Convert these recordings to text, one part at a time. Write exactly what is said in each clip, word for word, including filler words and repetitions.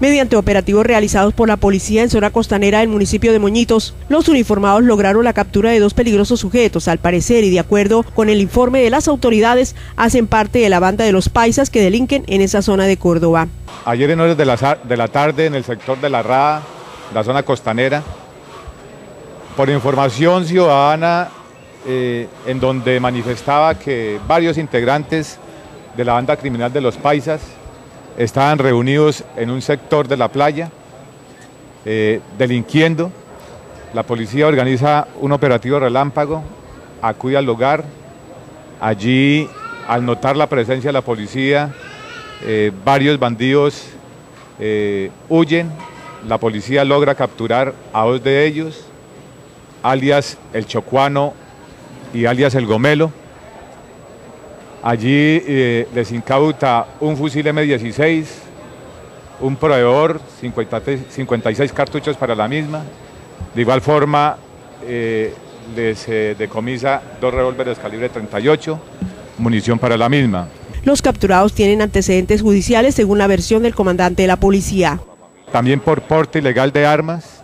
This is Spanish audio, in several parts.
Mediante operativos realizados por la policía en zona costanera del municipio de Moñitos, los uniformados lograron la captura de dos peligrosos sujetos. Al parecer y de acuerdo con el informe de las autoridades, hacen parte de la banda de los paisas que delinquen en esa zona de Córdoba. Ayer en horas de la, de la tarde en el sector de La Rada, la zona costanera, por información ciudadana, eh, en donde manifestaba que varios integrantes de la banda criminal de los paisas estaban reunidos en un sector de la playa, eh, delinquiendo. La policía organiza un operativo relámpago, acude al lugar. Allí, al notar la presencia de la policía, eh, varios bandidos eh, huyen. La policía logra capturar a dos de ellos, alias El Chocuano y alias El Gomelo. Allí eh, les incauta un fusil eme dieciséis, un proveedor, cincuenta y seis cartuchos para la misma. De igual forma, eh, les eh, decomisa dos revólveres calibre treinta y ocho, munición para la misma. Los capturados tienen antecedentes judiciales, según la versión del comandante de la policía. También por porte ilegal de armas,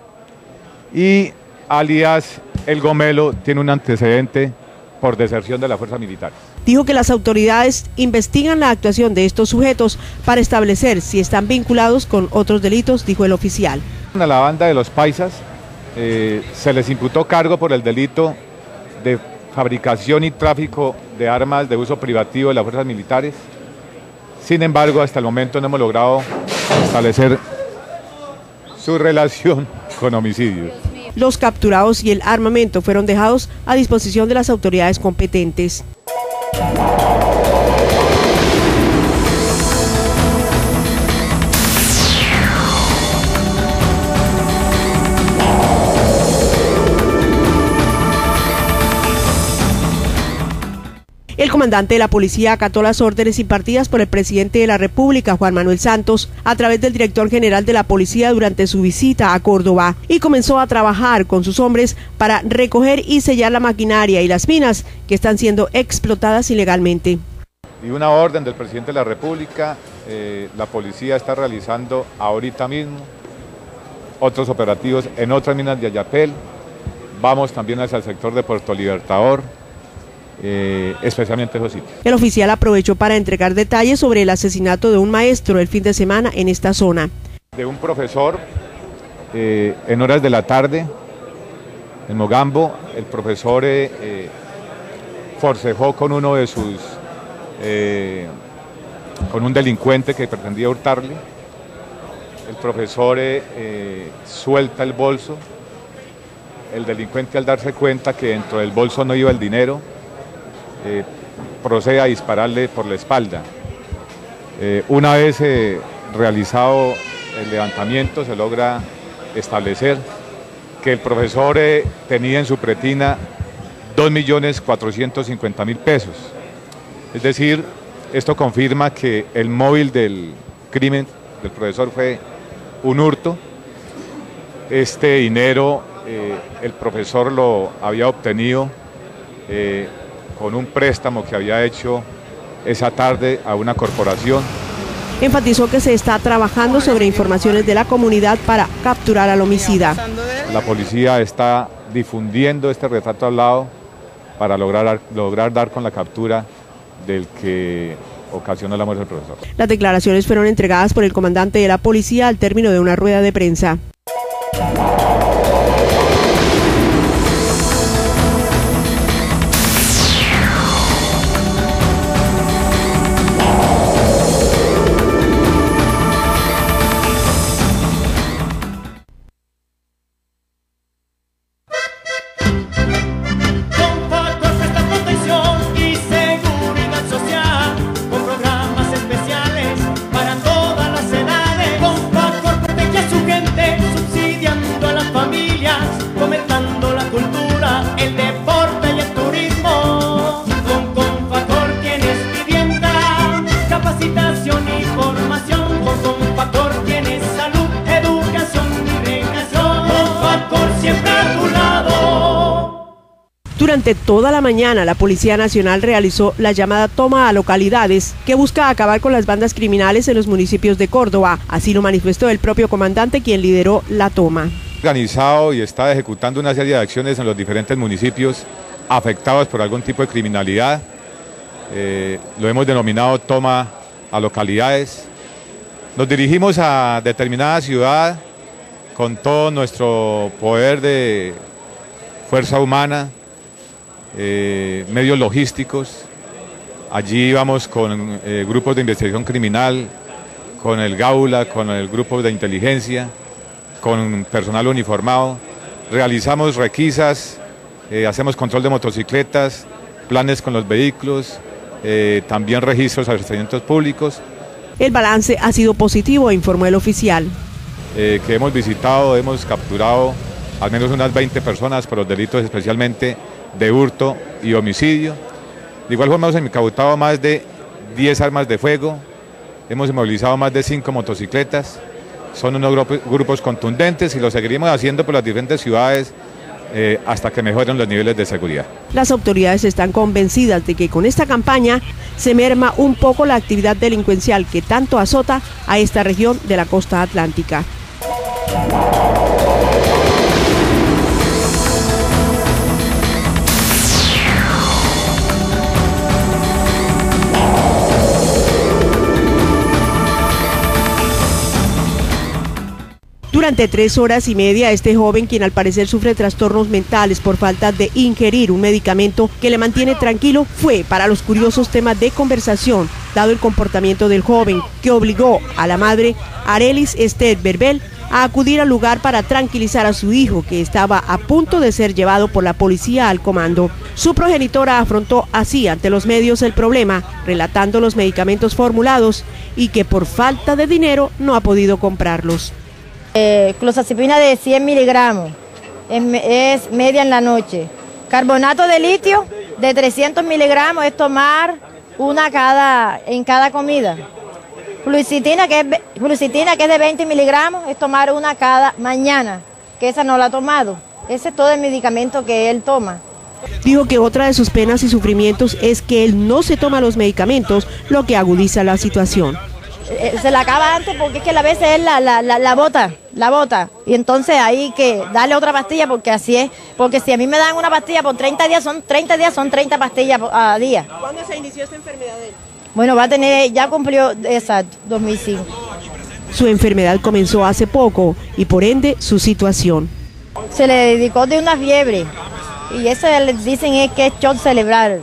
y alias El Gomelo tiene un antecedente por deserción de las fuerzas militares. Dijo que las autoridades investigan la actuación de estos sujetos para establecer si están vinculados con otros delitos, dijo el oficial. A la banda de los paisas eh, se les imputó cargo por el delito de fabricación y tráfico de armas de uso privativo de las fuerzas militares. Sin embargo, hasta el momento no hemos logrado establecer su relación con homicidios. Los capturados y el armamento fueron dejados a disposición de las autoridades competentes. El comandante de la policía acató las órdenes impartidas por el presidente de la República, Juan Manuel Santos, a través del director general de la policía durante su visita a Córdoba, y comenzó a trabajar con sus hombres para recoger y sellar la maquinaria y las minas que están siendo explotadas ilegalmente. Y una orden del presidente de la República, eh, la policía está realizando ahorita mismo otros operativos en otras minas de Ayapel. Vamos también hacia el sector de Puerto Libertador. Eh, especialmente esos sitios. El oficial aprovechó para entregar detalles sobre el asesinato de un maestro el fin de semana en esta zona. De un profesor, eh, en horas de la tarde, en Mogambo, el profesor eh, eh, forcejó con uno de sus, eh, con un delincuente que pretendía hurtarle. El profesor eh, eh, suelta el bolso. El delincuente, al darse cuenta que dentro del bolso no iba el dinero, Eh, procede a dispararle por la espalda. Eh, una vez eh, realizado el levantamiento, se logra establecer que el profesor eh, tenía en su pretina dos millones cuatrocientos cincuenta mil pesos. Es decir, esto confirma que el móvil del crimen del profesor fue un hurto. Este dinero eh, el profesor lo había obtenido eh, con un préstamo que había hecho esa tarde a una corporación. Enfatizó que se está trabajando sobre informaciones de la comunidad para capturar al homicida. La policía está difundiendo este retrato hablado para lograr, lograr dar con la captura del que ocasionó la muerte del profesor. Las declaraciones fueron entregadas por el comandante de la policía al término de una rueda de prensa. Subsidiando a la familia. Durante toda la mañana, la Policía Nacional realizó la llamada toma a localidades que busca acabar con las bandas criminales en los municipios de Córdoba. Así lo manifestó el propio comandante, quien lideró la toma. Organizado y está ejecutando una serie de acciones en los diferentes municipios afectados por algún tipo de criminalidad. Eh, lo hemos denominado toma a localidades. Nos dirigimos a determinada ciudad con todo nuestro poder de fuerza humana, eh, medios logísticos. Allí vamos con eh, grupos de investigación criminal, con el Gaula, con el grupo de inteligencia, con personal uniformado, realizamos requisas, eh, hacemos control de motocicletas, planes con los vehículos, eh, también registros a establecimientos públicos. El balance ha sido positivo, informó el oficial. Eh, que hemos visitado, hemos capturado al menos unas veinte personas por los delitos especialmente de hurto y homicidio. De igual forma hemos incautado más de diez armas de fuego, hemos inmovilizado más de cinco motocicletas. Son unos grupos contundentes y lo seguiremos haciendo por las diferentes ciudades eh, hasta que mejoren los niveles de seguridad. Las autoridades están convencidas de que con esta campaña se merma un poco la actividad delincuencial que tanto azota a esta región de la costa atlántica. Durante tres horas y media, este joven, quien al parecer sufre trastornos mentales por falta de ingerir un medicamento que le mantiene tranquilo, fue para los curiosos temas de conversación, dado el comportamiento del joven, que obligó a la madre, Arelis Estet Berbel, a acudir al lugar para tranquilizar a su hijo, que estaba a punto de ser llevado por la policía al comando. Su progenitora afrontó así ante los medios el problema, relatando los medicamentos formulados y que por falta de dinero no ha podido comprarlos. Eh, Clozapina de cien miligramos, es, es media en la noche. Carbonato de litio de trescientos miligramos, es tomar una cada, en cada comida. Fluicitina que, que es de veinte miligramos, es tomar una cada mañana, que esa no la ha tomado. Ese es todo el medicamento que él toma. Dijo que otra de sus penas y sufrimientos es que él no se toma los medicamentos, lo que agudiza la situación. Se la acaba antes porque es que a veces es la, la, la, la bota, la bota. Y entonces hay que darle otra pastilla porque así es. Porque si a mí me dan una pastilla por treinta días, son treinta días, son treinta pastillas a día. ¿Cuándo se inició esta enfermedad de él? Bueno, va a tener, ya cumplió, exacto, dos mil cinco. Su enfermedad comenzó hace poco y por ende su situación. Se le dedicó de una fiebre y eso le dicen es que es shock cerebral.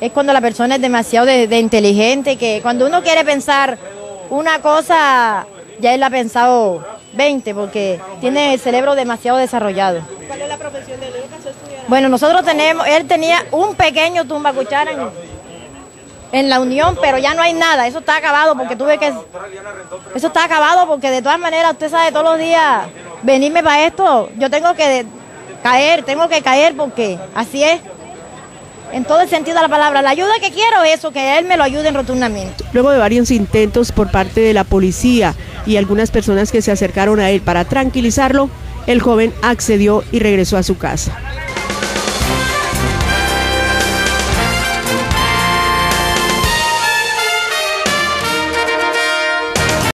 Es cuando la persona es demasiado de, de inteligente, que cuando uno quiere pensar una cosa, ya él ha pensado veinte, porque tiene el cerebro demasiado desarrollado. ¿Cuál es la profesión de él? Bueno, nosotros tenemos, él tenía un pequeño tumbacuchara en, en la Unión, pero ya no hay nada, eso está acabado porque tuve que... Eso está acabado porque de todas maneras, usted sabe, todos los días, venirme para esto, yo tengo que caer, tengo que caer porque así es. En todo el sentido de la palabra, la ayuda que quiero es eso, que él me lo ayude rotundamente. Luego de varios intentos por parte de la policía y algunas personas que se acercaron a él para tranquilizarlo, el joven accedió y regresó a su casa.